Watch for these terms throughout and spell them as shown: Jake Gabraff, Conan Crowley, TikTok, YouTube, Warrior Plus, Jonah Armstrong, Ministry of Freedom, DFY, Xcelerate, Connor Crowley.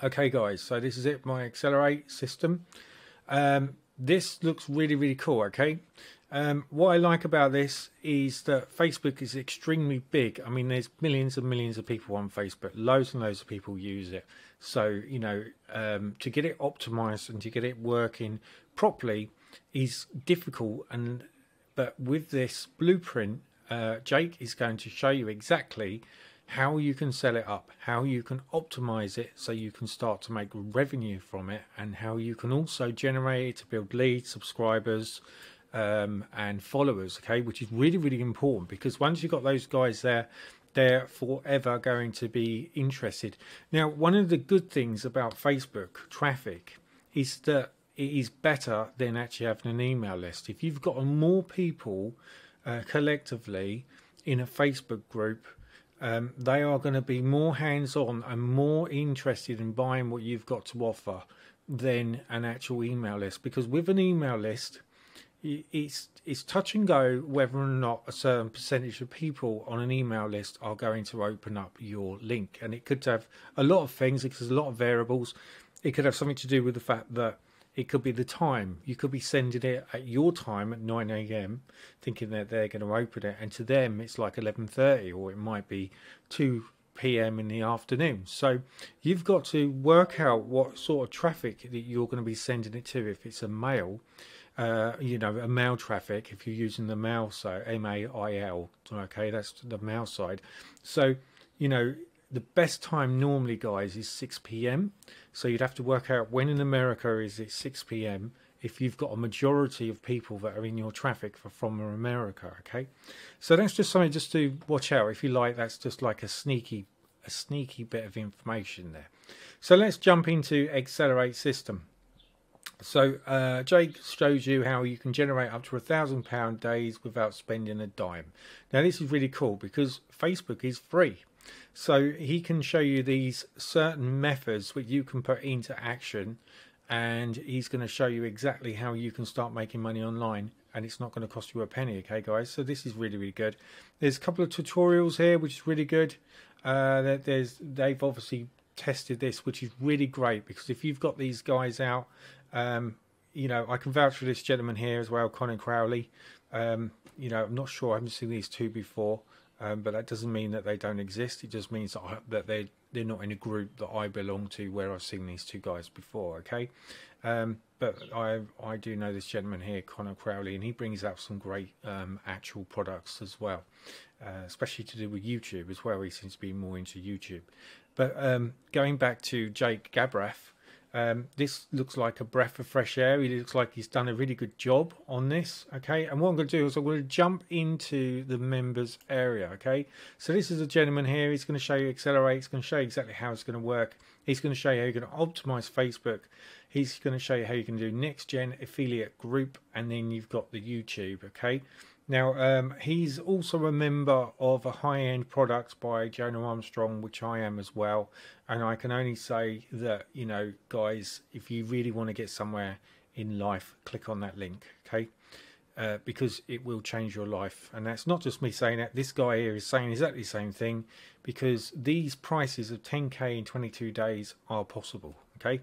Okay guys, so this is it, my Xcelerate system. This looks really, really cool, okay? What I like about this is that Facebook is extremely big. I mean, there's millions and millions of people on Facebook. Loads and loads of people use it. So, you know, to get it optimized and to get it working properly is difficult. But with this blueprint, Jake is going to show you exactly how you can sell it up, how you can optimize it so you can start to make revenue from it, and how you can also generate it to build leads, subscribers, and followers, okay, which is really, really important, because once you've got those guys there, they're forever going to be interested. Now, one of the good things about Facebook traffic is that it is better than actually having an email list. If you've got more people collectively in a Facebook group, they are going to be more hands-on and more interested in buying what you've got to offer than an actual email list. Because with an email list, it's touch and go whether or not a certain percentage of people on an email list are going to open up your link. And it could have a lot of things. It could have a lot of variables. It could have something to do with the fact that it could be the time. You could be sending it at your time at 9 a.m. thinking that they're going to open it, and to them it's like 11:30, or it might be 2 p.m. in the afternoon. So you've got to work out what sort of traffic that you're going to be sending it to. If it's a mail, you know, a mail traffic, if you're using the mail, so M-A-I-L, okay, that's the mail side. So, you know, the best time normally, guys, is 6 p.m. So you'd have to work out when in America is it 6 p.m. if you've got a majority of people that are in your traffic from America, okay? So that's just something just to watch out. If you like, that's just like a sneaky bit of information there. So let's jump into Xcelerate system. So Jake shows you how you can generate up to £1,000 days without spending a dime. Now this is really cool because Facebook is free. So he can show you these certain methods which you can put into action, and he's going to show you exactly how you can start making money online, and it's not going to cost you a penny, okay guys? So this is really, really good. There's a couple of tutorials here which is really good. They've obviously tested this, which is really great, because if you've got these guys out, you know, I can vouch for this gentleman here as well, Conan Crowley. You know, I'm not sure, I haven't seen these two before. But that doesn't mean that they don't exist. It just means that, they're not in a group that I belong to where I've seen these two guys before, okay? But I do know this gentleman here, Connor Crowley, and he brings out some great actual products as well, especially to do with YouTube as well. He seems to be more into YouTube. But going back to Jake Gabraff, this looks like a breath of fresh air. He looks like he's done a really good job on this, okay? And what I'm going to do is I'm going to jump into the members area, okay? So this is a gentleman here. He's going to show you Xcelerate. He's going to show you exactly how it's going to work. He's going to show you how you're going to optimize Facebook. He's going to show you how you can do next gen affiliate group, and then you've got the YouTube, okay? Now, he's also a member of a high-end product by Jonah Armstrong, which I am as well. And I can only say that, you know, guys, if you really want to get somewhere in life, click on that link, okay? Because it will change your life. And that's not just me saying that. This guy here is saying exactly the same thing, because these prices of 10K in 22 days are possible, okay?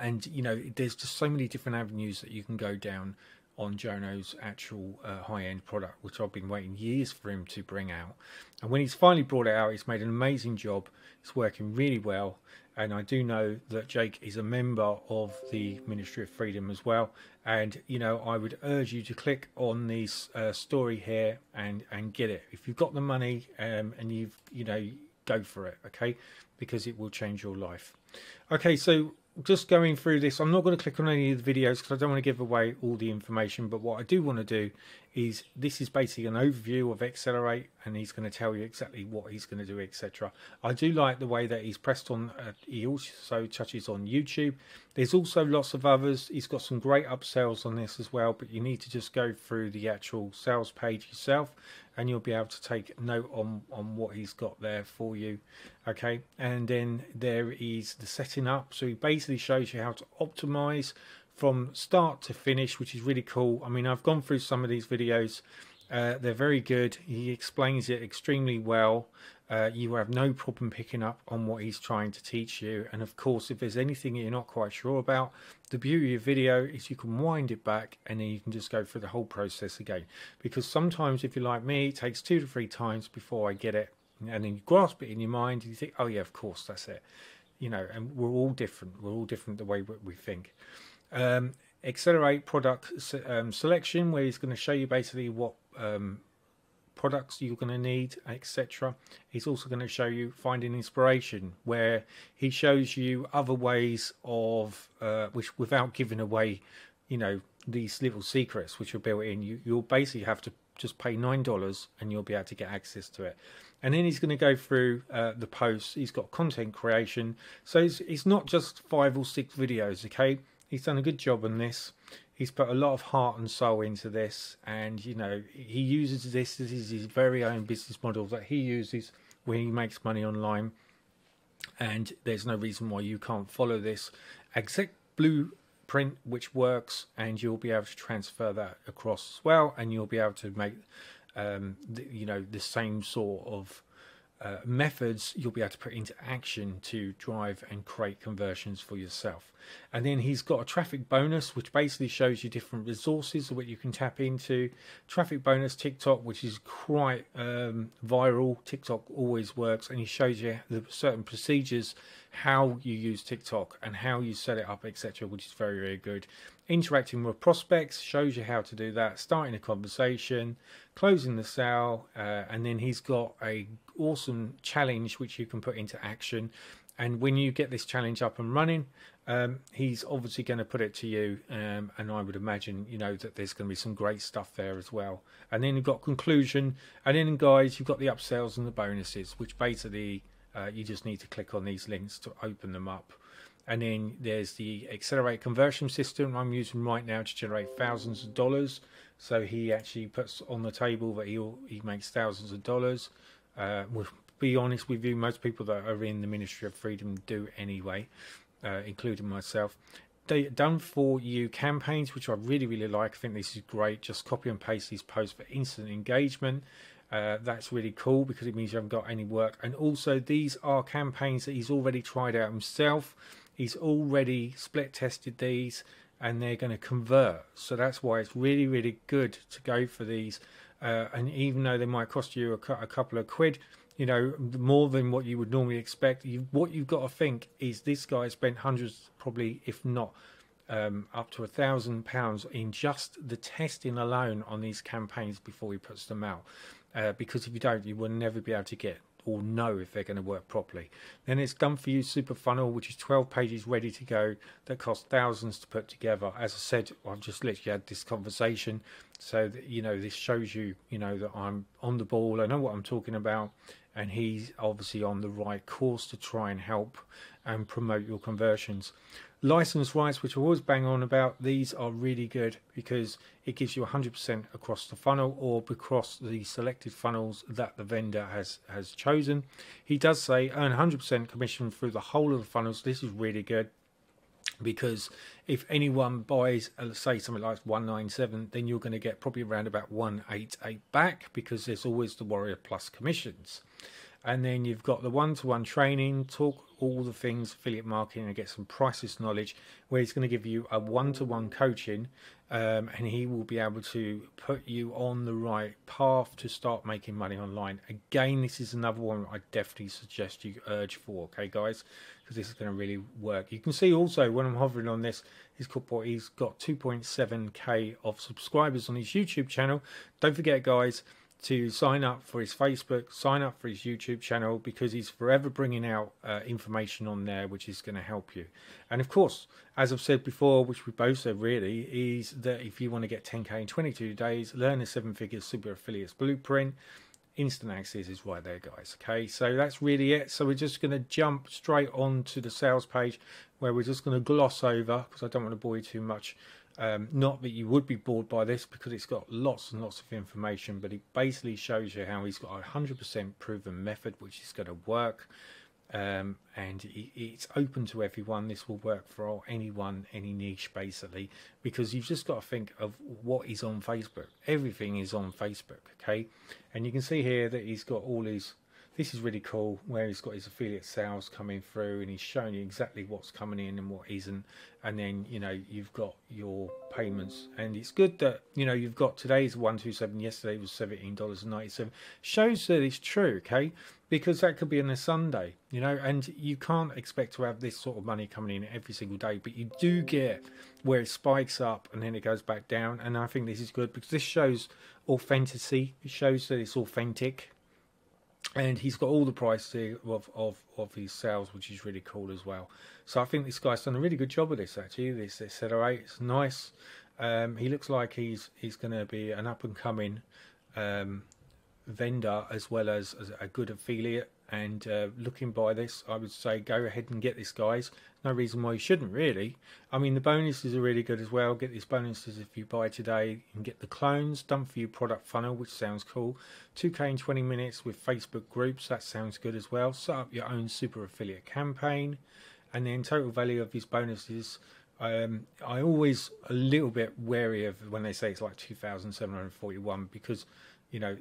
And, you know, there's just so many different avenues that you can go down on Jono's actual high-end product, which I've been waiting years for him to bring out. And when he's finally brought it out, he's made an amazing job. It's working really well. And I do know that Jake is a member of the Ministry of Freedom as well. And, you know, I would urge you to click on this story here and get it. If you've got the money and you've, you know, go for it, okay? Because it will change your life. Okay, so just going through this, I'm not going to click on any of the videos because I don't want to give away all the information, but what I do want to do is, this is basically an overview of Xcelerate, and he's going to tell you exactly what he's going to do, etc. I do like the way that he's pressed on, he also touches on YouTube. There's also lots of others. He's got some great upsells on this as well, but you need to just go through the actual sales page yourself, and you'll be able to take note on what he's got there for you, okay? And then there is the setting up. So he basically shows you how to optimize from start to finish, which is really cool. I mean, I've gone through some of these videos They're very good. He explains it extremely well. You have no problem picking up on what he's trying to teach you. And of course, if there's anything you're not quite sure about, the beauty of video is you can wind it back and then you can just go through the whole process again. Because sometimes, if you're like me, it takes 2 to 3 times before I get it. And then you grasp it in your mind and you think, oh yeah, of course, that's it. You know, and we're all different. We're all different the way we think. Xcelerate product selection, where he's going to show you basically what products you're going to need, etc. He's also going to show you finding inspiration, where he shows you other ways of which, without giving away, you know, these little secrets which are built in. You'll basically have to just pay $9 and you'll be able to get access to it. And then he's going to go through the posts. He's got content creation, so it's not just 5 or 6 videos. Okay, he's done a good job on this. He's put a lot of heart and soul into this, and you know, he uses this is his very own business model that he uses when he makes money online, and there's no reason why you can't follow this exact blueprint which works, and you'll be able to transfer that across as well, and you'll be able to make you know, the same sort of methods you'll be able to put into action to drive and create conversions for yourself. And then he's got a traffic bonus, which basically shows you different resources that you can tap into. Traffic bonus TikTok, which is quite viral. TikTok always works, and he shows you the certain procedures, how you use TikTok and how you set it up, etc., which is very, very good. Interacting with prospects shows you how to do that. Starting a conversation, closing the sale, and then he's got a awesome challenge which you can put into action. And when you get this challenge up and running, he's obviously going to put it to you, and I would imagine, you know, that there's going to be some great stuff there as well. And then you've got conclusion, and then guys, you've got the upsells and the bonuses, which basically you just need to click on these links to open them up. And then there's the Xcelerate conversion system I'm using right now to generate thousands of dollars. So he actually puts on the table that he makes thousands of dollars. We'll be honest with you, most people that are in the Ministry of Freedom do anyway, including myself. They done for you campaigns, which I really, really like. I think this is great. Just copy and paste these posts for instant engagement. That's really cool, because it means you haven't got any work. And also, these are campaigns that he's already tried out himself. He's already split tested these, and they're going to convert. So that's why it's really, really good to go for these. And even though they might cost you a couple of quid, you know, more than what you would normally expect, what you've got to think is this guy spent hundreds, probably, if not up to £1,000 in just the testing alone on these campaigns before he puts them out. Because if you don't, you will never be able to get or know if they're going to work properly. Then it's Done For You Super Funnel, which is 12 pages ready to go that cost thousands to put together. As I said, I've just literally had this conversation, so that, you know, this shows you, you know, that I'm on the ball. I know what I'm talking about, and he's obviously on the right course to try and help and promote your conversions. License rights, which I always bang on about, these are really good because it gives you 100% across the funnel or across the selected funnels that the vendor has chosen. He does say earn 100% commission through the whole of the funnels. This is really good, because if anyone buys, say, something like 197, then you're going to get probably around about 188 back, because there's always the Warrior Plus commissions. And then you've got the one-to-one training, talk all the things affiliate marketing and get some priceless knowledge, where he's going to give you a one-to-one coaching, and he will be able to put you on the right path to start making money online. Again, this is another one I definitely suggest you urge for, okay guys, because this is going to really work. You can see also, when I'm hovering on this, he's got 2.7k of subscribers on his YouTube channel. Don't forget, guys, to sign up for his Facebook, sign up for his YouTube channel, because he's forever bringing out information on there which is going to help you. And of course, as I've said before, which we both said really, is that if you want to get 10k in 22 days, learn the 7-figure super affiliates blueprint, instant access is right there, guys. Okay, so that's really it. So we're just going to jump straight on to the sales page, where we're just going to gloss over, because I don't want to bore you too much. Not that you would be bored by this, because it's got lots and lots of information, but it basically shows you how he's got a 100% proven method which is going to work. and it's open to everyone. This will work for anyone, any niche, basically, because you've just got to think of what is on Facebook. Everything is on Facebook, okay? And you can see here that he's got all his, this is really cool, where he's got his affiliate sales coming through, and he's showing you exactly what's coming in and what isn't. And then, you know, you've got your payments, and it's good that, you know, you've got today's 127, yesterday was $17.97. Shows that it's true, okay? Because that could be on a Sunday, you know, and you can't expect to have this sort of money coming in every single day, but you do get where it spikes up and then it goes back down. And I think this is good because this shows authenticity. It shows that it's authentic, and he's got all the price of his sales, which is really cool as well. So I think this guy's done a really good job of this, actually. This Xcelerate, it's nice. He looks like he's going to be an up and coming vendor as well as a good affiliate, and looking by this, I would say go ahead and get this, guys. No reason why you shouldn't, really. I mean, the bonuses are really good as well. Get these bonuses if you buy today. You can get the clones, done for you product funnel, which sounds cool, 2K in 20 minutes with Facebook groups, that sounds good as well. Set up your own super affiliate campaign, and then total value of these bonuses, I always a little bit wary of when they say it's like 2,741, because, you know,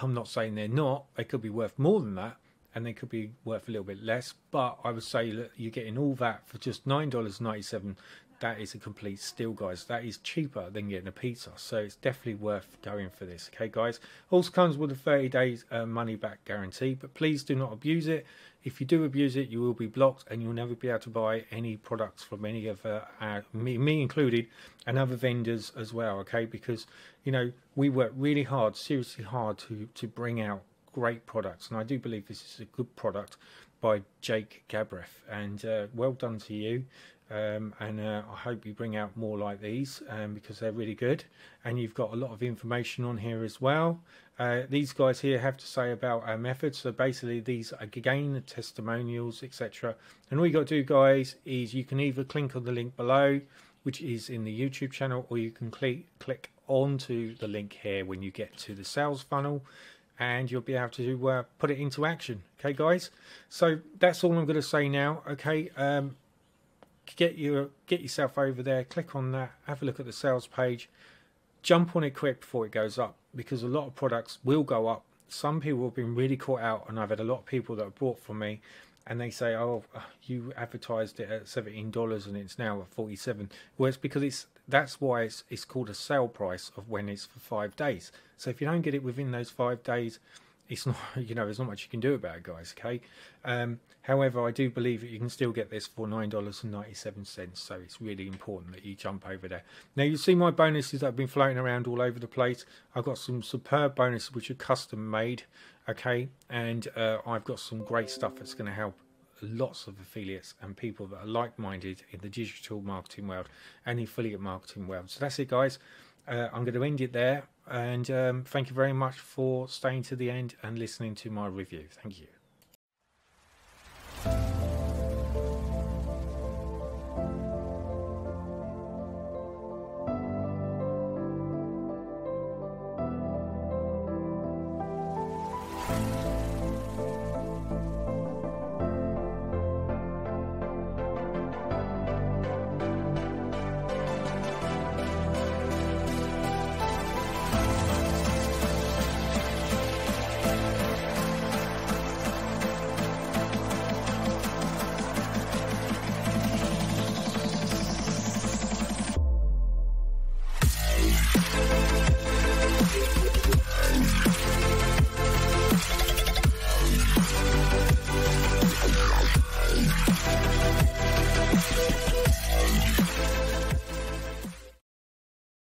I'm not saying they're not, they could be worth more than that, and they could be worth a little bit less, but I would say that you're getting all that for just $9.97. That is a complete steal, guys. That is cheaper than getting a pizza, so it's definitely worth going for this, okay, guys? Also comes with a 30 days money back guarantee, but please do not abuse it. If you do abuse it, you will be blocked, and you'll never be able to buy any products from any of our, me included, and other vendors as well, okay? Because, you know, we work really hard, seriously hard, to bring out great products, and I do believe this is a good product by Jake Gabraff, and well done to you. I hope you bring out more like these, because they're really good, and you've got a lot of information on here as well. These guys here have to say about our methods, so basically these are, again, testimonials, etc. And all you got to do, guys, is you can either click on the link below, which is in the YouTube channel, or you can click onto the link here when you get to the sales funnel, and you'll be able to put it into action, okay, guys? So that's all I'm going to say now, okay? Get yourself over there, click on that, have a look at the sales page, jump on it quick before it goes up, because a lot of products will go up. Some people have been really caught out, and I've had a lot of people that have bought from me, and they say, oh, you advertised it at $17 and it's now at $47. Well, it's because that's why it's called a sale price of when it's for 5 days. So if you don't get it within those 5 days, it's not, you know, there's not much you can do about it, guys, okay? However, I do believe that you can still get this for $9.97, so it's really important that you jump over there. Now, you see my bonuses that have been floating around all over the place. I've got some superb bonuses which are custom made, okay? And I've got some great stuff that's going to help lots of affiliates and people that are like-minded in the digital marketing world and the affiliate marketing world. So that's it, guys. I'm going to end it there, and thank you very much for staying to the end and listening to my review. Thank you.